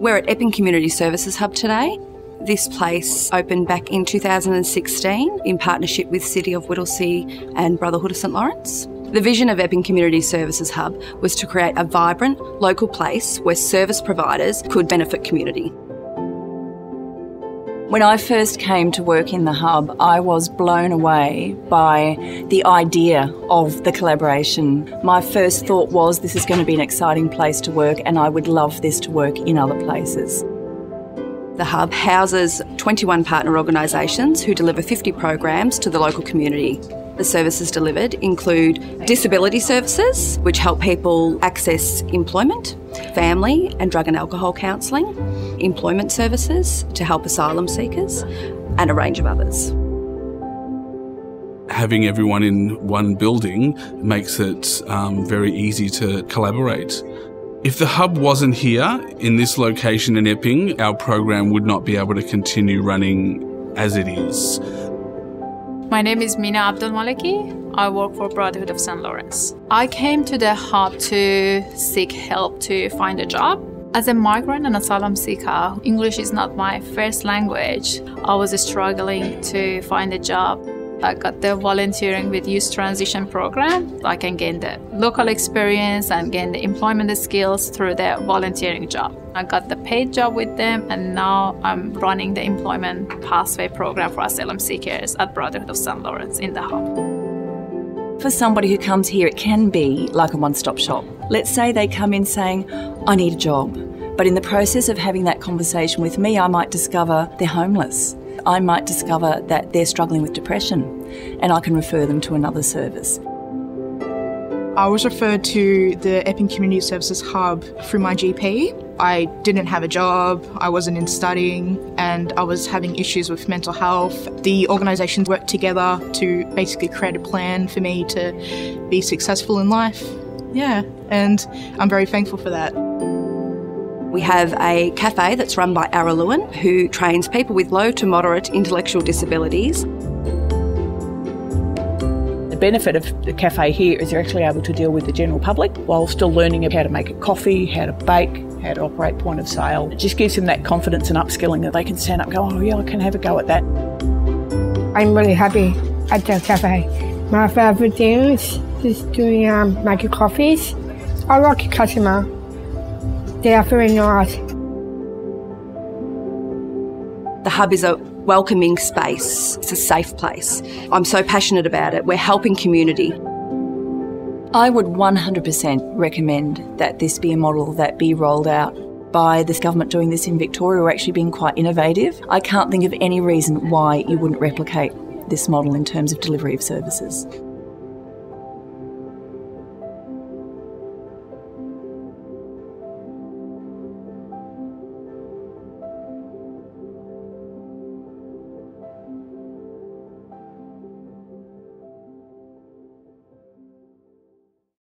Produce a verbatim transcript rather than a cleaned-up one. We're at Epping Community Services Hub today. This place opened back in two thousand sixteen in partnership with City of Whittlesea and Brotherhood of St Laurence. The vision of Epping Community Services Hub was to create a vibrant, local place where service providers could benefit community. When I first came to work in the hub, I was blown away by the idea of the collaboration. My first thought was, this is going to be an exciting place to work and I would love this to work in other places. The hub houses twenty-one partner organisations who deliver fifty programs to the local community. The services delivered include disability services, which help people access employment, family and drug and alcohol counselling, employment services to help asylum seekers, and a range of others. Having everyone in one building makes it um, very easy to collaborate. If the hub wasn't here, in this location in Epping, our program would not be able to continue running as it is. My name is Mina Abdul-Maliki. I work for Brotherhood of St Laurence. I came to the hub to seek help to find a job. As a migrant and asylum seeker, English is not my first language. I was struggling to find a job. I got the volunteering with Youth Transition Program. I can gain the local experience and gain the employment skills through the volunteering job. I got the paid job with them and now I'm running the employment pathway program for asylum seekers at Brotherhood of St Laurence in the hub. For somebody who comes here, it can be like a one-stop shop. Let's say they come in saying, I need a job. But in the process of having that conversation with me, I might discover they're homeless. I might discover that they're struggling with depression and I can refer them to another service. I was referred to the Epping Community Services Hub through my G P. I didn't have a job, I wasn't in studying and I was having issues with mental health. The organisations worked together to basically create a plan for me to be successful in life. Yeah, and I'm very thankful for that. We have a cafe that's run by Araluan, who trains people with low to moderate intellectual disabilities. The benefit of the cafe here is they're actually able to deal with the general public while still learning how to make a coffee, how to bake, how to operate point of sale. It just gives them that confidence and upskilling that they can stand up and go, oh yeah, I can have a go at that. I'm really happy at the cafe. My favourite thing is just doing um, making coffees. I like a customer. They are very nice. The hub is a welcoming space. It's a safe place. I'm so passionate about it. We're helping community. I would one hundred percent recommend that this be a model that be rolled out by this government doing this in Victoria, or actually being quite innovative. I can't think of any reason why you wouldn't replicate this model in terms of delivery of services.